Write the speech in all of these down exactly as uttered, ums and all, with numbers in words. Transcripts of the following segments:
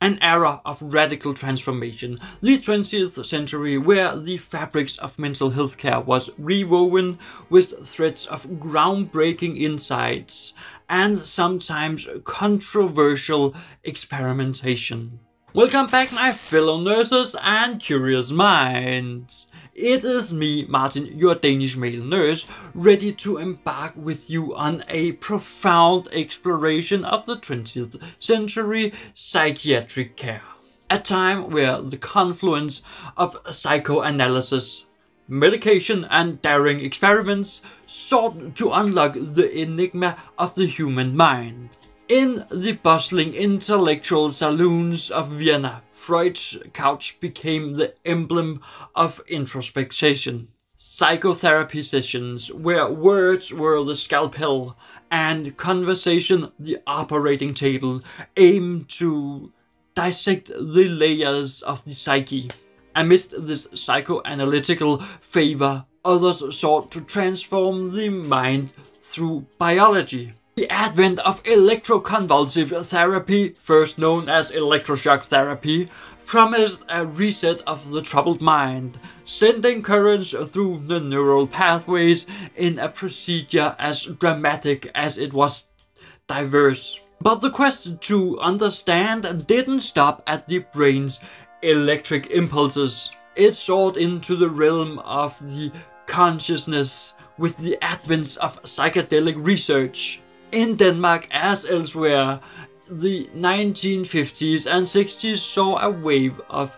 An era of radical transformation, the twentieth century, where the fabrics of mental health care was rewoven with threads of groundbreaking insights and sometimes controversial experimentation. Welcome back, my fellow nurses and curious minds. It is me, Martin, your Danish male nurse, ready to embark with you on a profound exploration of the twentieth century psychiatric care. A time where the confluence of psychoanalysis, medication and daring experiments sought to unlock the enigma of the human mind. In the bustling intellectual saloons of Vienna, Freud's couch became the emblem of introspection. Psychotherapy sessions where words were the scalpel and conversation the operating table aimed to dissect the layers of the psyche. Amidst this psychoanalytical favor, others sought to transform the mind through biology. The advent of electroconvulsive therapy, first known as electroshock therapy, promised a reset of the troubled mind, sending currents through the neural pathways in a procedure as dramatic as it was diverse. But the quest to understand didn't stop at the brain's electric impulses. It soared into the realm of the consciousness with the advent of psychedelic research. In Denmark, as elsewhere, the nineteen fifties and sixties saw a wave of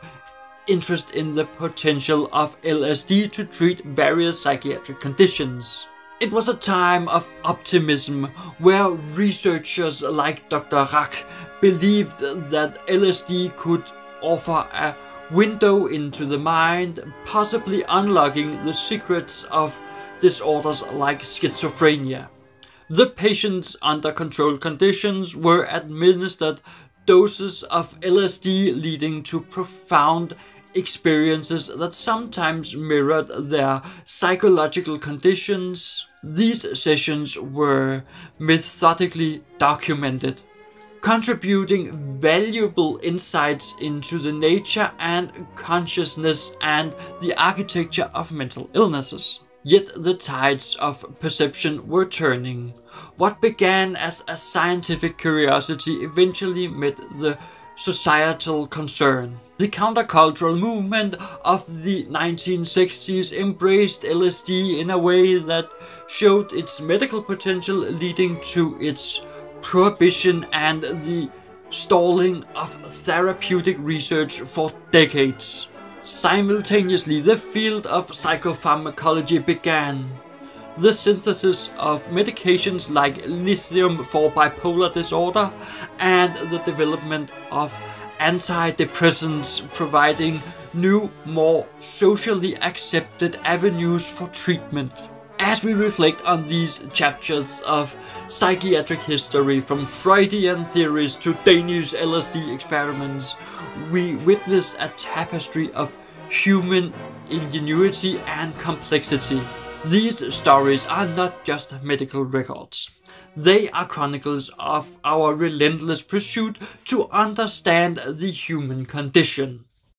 interest in the potential of L S D to treat various psychiatric conditions. It was a time of optimism, where researchers like Doctor Ruck believed that L S D could offer a window into the mind, possibly unlocking the secrets of disorders like schizophrenia. The patients under controlled conditions were administered doses of L S D, leading to profound experiences that sometimes mirrored their psychological conditions. These sessions were methodically documented, contributing valuable insights into the nature and consciousness and the architecture of mental illnesses. Yet the tides of perception were turning. What began as a scientific curiosity eventually met the societal concern. The countercultural movement of the nineteen sixties embraced L S D in a way that showed its medical potential, leading to its prohibition and the stalling of therapeutic research for decades. Simultaneously, the field of psychopharmacology began. The synthesis of medications like lithium for bipolar disorder and the development of antidepressants, providing new, more socially accepted avenues for treatment. As we reflect on these chapters of psychiatric history, from Freudian theories to Danish L S D experiments, we witness a tapestry of human ingenuity and complexity. These stories are not just medical records. They are chronicles of our relentless pursuit to understand the human condition.